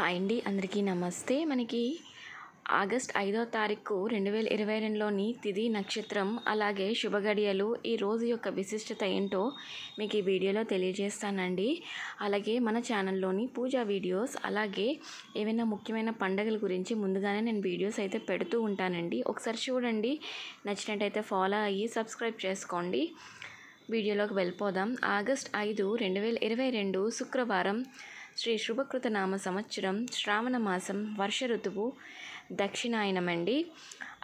Hi అండి, అందరికీ నమస్తే. మనకి ఆగస్ట్ 5వ తారీఖు 2022లోని తిథి, నక్షత్రం, అలాగే శుభగడియలు, ఈ రోజు యొక్క విశిష్టత ఏంటో మీకు ఈ వీడియోలో తెలియజేస్తానండి. అలాగే మన ఛానల్లోని పూజా వీడియోస్, అలాగే ఏమైనా ముఖ్యమైన పండుగల గురించి ముందుగానే నేను వీడియోస్ అయితే పెడుతూ ఉంటానండి. ఒకసారి చూడండి, నచ్చినట్టయితే ఫాలో అయ్యి సబ్స్క్రైబ్ చేసుకోండి. వీడియోలోకి వెళ్ళిపోదాం. ఆగస్ట్ 5, 2022 శుక్రవారం. శ్రీ శుభకృతనామ సంవత్సరం, శ్రావణ మాసం, వర్ష ఋతువు, దక్షిణాయనమండి.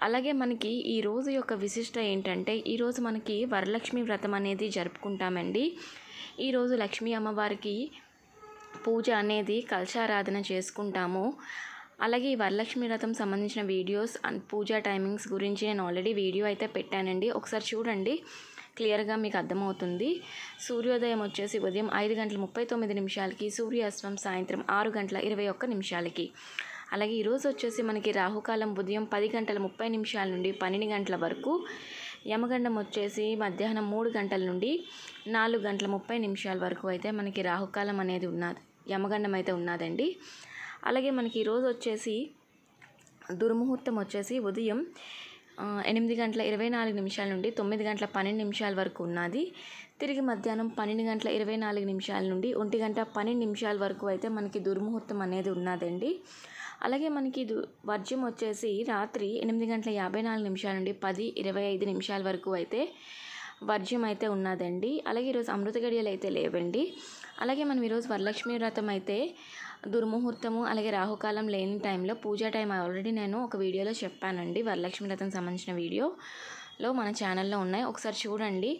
అలాగే మనకి ఈ రోజు యొక్క విశిష్టత ఏంటంటే, ఈరోజు మనకి వరలక్ష్మి వ్రతం అనేది జరుపుకుంటామండి. ఈరోజు లక్ష్మీ అమ్మవారికి పూజ అనేది కలశారాధన చేసుకుంటాము. అలాగే ఈ వరలక్ష్మి వ్రతం సంబంధించిన వీడియోస్ అండ్ పూజా టైమింగ్స్ గురించి నేను ఆల్రెడీ వీడియో అయితే పెట్టానండి. ఒకసారి చూడండి, క్లియర్గా మీకు అర్థమవుతుంది. సూర్యోదయం వచ్చేసి ఉదయం 5:39 సూర్యాస్తమం సాయంత్రం 6:21. అలాగే ఈరోజు వచ్చేసి మనకి రాహుకాలం ఉదయం 10:30 నుండి 12 గంటల వరకు, యమగండం వచ్చేసి మధ్యాహ్నం 3 గంటల నుండి 4:30 వరకు అయితే మనకి రాహుకాలం అనేది ఉన్నది, యమగండం అయితే ఉన్నదండి. అలాగే మనకి ఈరోజు వచ్చేసి దుర్ముహూర్తం వచ్చేసి ఉదయం 8:24 నుండి 9:12 వరకు ఉన్నది. తిరిగి మధ్యాహ్నం 12:24 నుండి 1:12 వరకు అయితే మనకి దుర్ముహూర్తం అనేది ఉన్నదండి. అలాగే మనకి వర్జం వచ్చేసి రాత్రి 8:54 నుండి 10:25 వరకు అయితే వర్జం అయితే ఉన్నదండి. అలాగే ఈరోజు అమృత గడియలు అయితే లేవండి. అలాగే మనం ఈరోజు వరలక్ష్మి వ్రతం అయితే దుర్ముహూర్తము అలాగే రాహుకాలం లేని టైంలో పూజా టైం ఆల్రెడీ నేను ఒక వీడియోలో చెప్పానండి. వరలక్ష్మి వ్రతం సంబంధించిన వీడియోలో మన ఛానల్లో ఉన్నాయి, ఒకసారి చూడండి.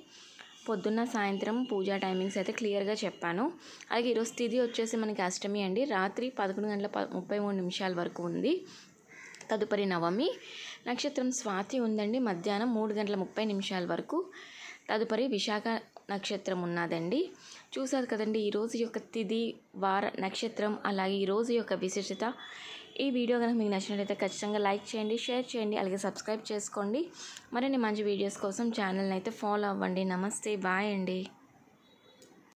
పొద్దున్న సాయంత్రం పూజా టైమింగ్స్ అయితే క్లియర్గా చెప్పాను. అలాగే ఈరోజు తిథి వచ్చేసి మనకి అష్టమి అండి, రాత్రి 11:33 వరకు ఉంది. తదుపరి నవమి, నక్షత్రం స్వాతి ఉందండి, మధ్యాహ్నం 3:30 వరకు. తదుపరి విశాఖ నక్షత్రం ఉన్నదండి. చూసారు కదండి ఈరోజు యొక్క తిథి, వార, నక్షత్రం, అలాగే ఈరోజు యొక్క విశిష్టత. ఈ వీడియో కనుక మీకు నచ్చినట్లయితే ఖచ్చితంగా లైక్ చేయండి, షేర్ చేయండి, అలాగే సబ్స్క్రైబ్ చేసుకోండి. మరిన్ని మంచి వీడియోస్ కోసం ఛానల్ని అయితే ఫాలో అవ్వండి. నమస్తే, బాయ్ అండి.